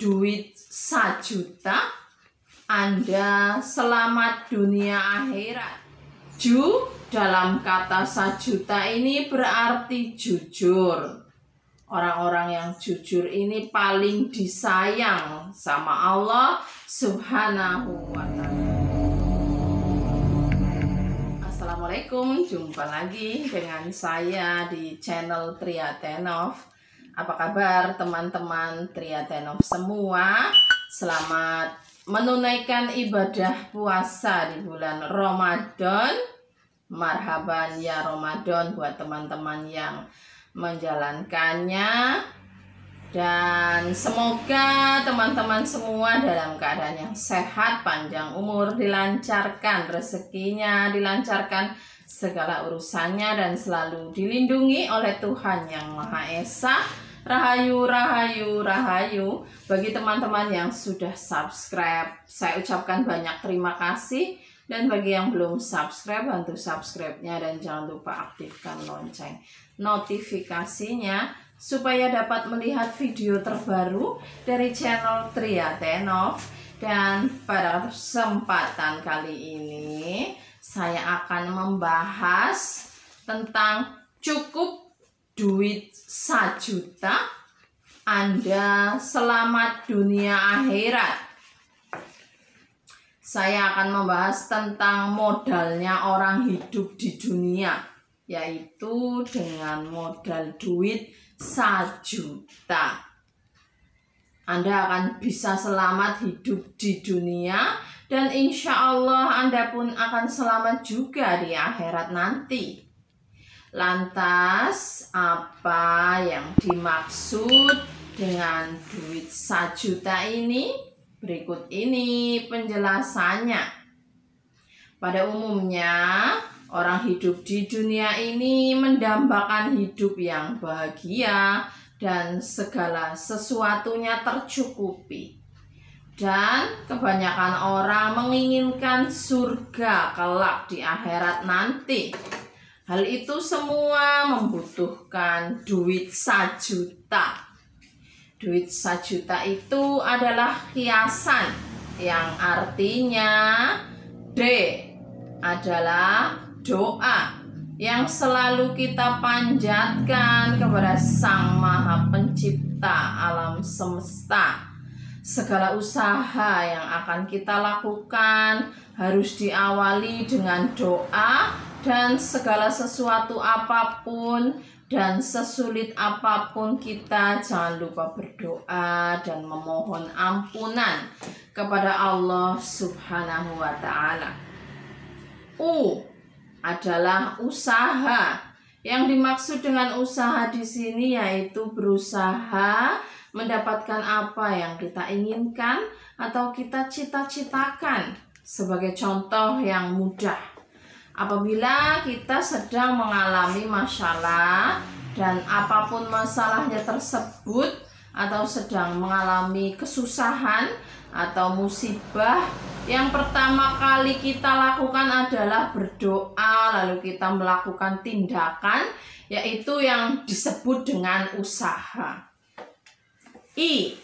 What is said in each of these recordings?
duit 1 juta, Anda selamat dunia akhirat. Ju dalam kata 1 juta ini berarti jujur. Orang-orang yang jujur ini paling disayang sama Allah Subhanahu wa Ta'ala. Assalamualaikum, jumpa lagi dengan saya di channel Tria Tenov. Apa kabar teman-teman Tria Tenov semua? Selamat menunaikan ibadah puasa di bulan Ramadan. Marhaban ya Ramadan buat teman-teman yang menjalankannya, dan semoga teman-teman semua dalam keadaan yang sehat, panjang umur, dilancarkan rezekinya, dilancarkan segala urusannya, dan selalu dilindungi oleh Tuhan Yang Maha Esa. Rahayu, rahayu, rahayu. Bagi teman-teman yang sudah subscribe, saya ucapkan banyak terima kasih. Dan bagi yang belum subscribe, bantu subscribe-nya dan jangan lupa aktifkan lonceng notifikasinya supaya dapat melihat video terbaru dari channel Tria Tenov. Dan pada kesempatan kali ini saya akan membahas tentang cukup duit 1 juta, Anda selamat dunia akhirat. Saya akan membahas tentang modalnya orang hidup di dunia, yaitu dengan modal duit 1 juta. Anda akan bisa selamat hidup di dunia, dan insya Allah Anda pun akan selamat juga di akhirat nanti. Lantas, apa yang dimaksud dengan duit 1 juta ini? Berikut ini penjelasannya. Pada umumnya, orang hidup di dunia ini mendambakan hidup yang bahagia dan segala sesuatunya tercukupi. Dan kebanyakan orang menginginkan surga kelak di akhirat nanti. Hal itu semua membutuhkan duit 1 juta. Duit 1 juta itu adalah kiasan yang artinya D adalah doa yang selalu kita panjatkan kepada Sang Maha Pencipta alam semesta. Segala usaha yang akan kita lakukan harus diawali dengan doa, dan segala sesuatu apapun dan sesulit apapun kita jangan lupa berdoa dan memohon ampunan kepada Allah Subhanahu wa Ta'ala. U adalah usaha. Yang dimaksud dengan usaha di sini yaitu berusaha mendapatkan apa yang kita inginkan atau kita cita-citakan. Sebagai contoh yang mudah, apabila kita sedang mengalami masalah dan apapun masalahnya tersebut, atau sedang mengalami kesusahan atau musibah, yang pertama kali kita lakukan adalah berdoa, lalu kita melakukan tindakan, yaitu yang disebut dengan usaha. I.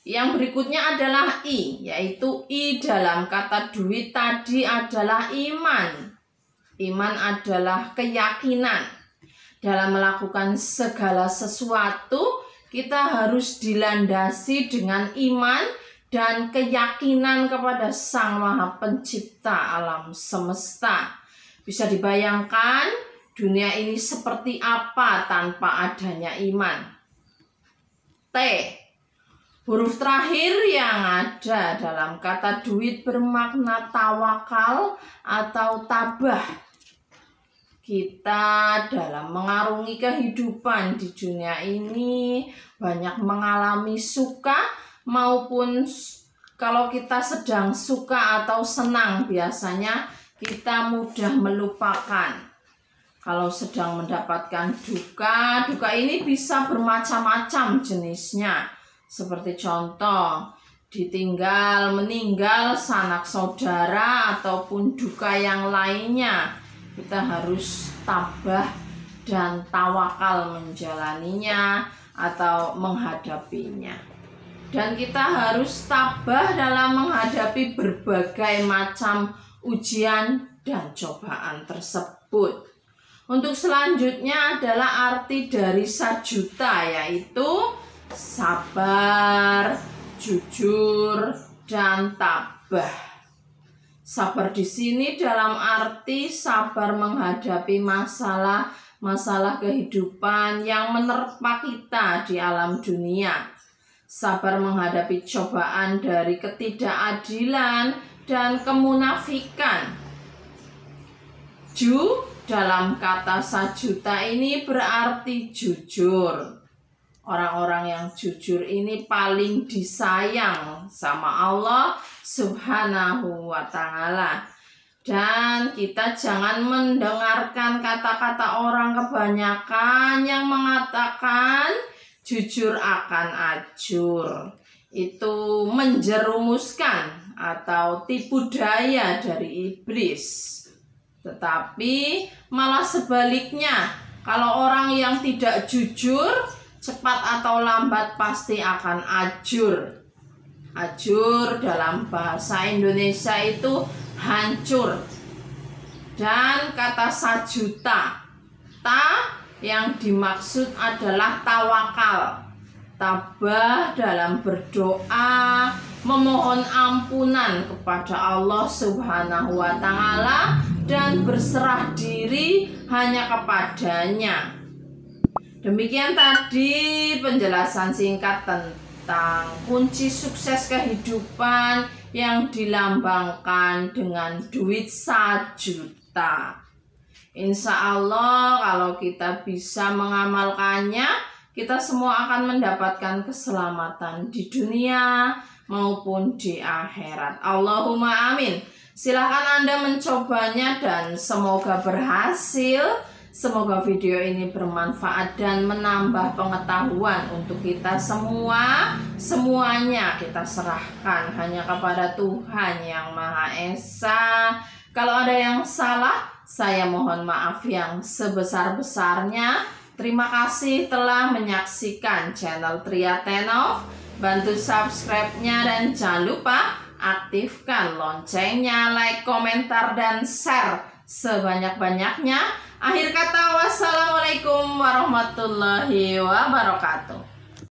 Yang berikutnya adalah I, yaitu I dalam kata duit tadi adalah iman. Iman adalah keyakinan. Dalam melakukan segala sesuatu, kita harus dilandasi dengan iman dan keyakinan kepada Sang Maha Pencipta alam semesta. Bisa dibayangkan dunia ini seperti apa tanpa adanya iman. T. Huruf terakhir yang ada dalam kata duit bermakna tawakal atau tabah. Kita dalam mengarungi kehidupan di dunia ini banyak mengalami suka maupun kalau kita sedang suka atau senang biasanya kita mudah melupakan. Kalau sedang mendapatkan duka, duka ini bisa bermacam-macam jenisnya. Seperti contoh, ditinggal, meninggal sanak saudara ataupun duka yang lainnya. Kita harus tabah dan tawakal menjalaninya atau menghadapinya. dan kita harus tabah dalam menghadapi berbagai macam ujian dan cobaan tersebut. Untuk selanjutnya adalah arti dari sajuta, yaitu sabar, jujur, dan tabah. Sabar di sini dalam arti sabar menghadapi masalah kehidupan yang menerpa kita di alam dunia. Sabar menghadapi cobaan dari ketidakadilan dan kemunafikan. Ju dalam kata sajuta ini berarti jujur. Orang-orang yang jujur ini paling disayang sama Allah Subhanahu wa ta'ala. Dan kita jangan mendengarkan kata-kata orang kebanyakan yang mengatakan jujur akan ajur. Itu menjerumuskan atau tipu daya dari iblis. Tetapi malah sebaliknya, kalau orang yang tidak jujur, cepat atau lambat pasti akan ajur. Ajur dalam bahasa Indonesia itu hancur. Dan kata sajuta, ta yang dimaksud adalah tawakal. Tabah dalam berdoa, memohon ampunan kepada Allah Subhanahu wa ta'ala dan berserah diri hanya kepadanya. Demikian tadi penjelasan singkat tentang kunci sukses kehidupan yang dilambangkan dengan duit sajuta. Insya Allah kalau kita bisa mengamalkannya, kita semua akan mendapatkan keselamatan di dunia maupun di akhirat. Allahumma amin. Silahkan Anda mencobanya dan semoga berhasil. Semoga video ini bermanfaat dan menambah pengetahuan untuk kita semua. Semuanya kita serahkan hanya kepada Tuhan Yang Maha Esa. Kalau ada yang salah, saya mohon maaf yang sebesar-besarnya. Terima kasih telah menyaksikan channel Tria Tenov. Bantu subscribe-nya dan jangan lupa aktifkan loncengnya, like, komentar, dan share sebanyak-banyaknya. Akhir kata, wassalamualaikum warahmatullahi wabarakatuh.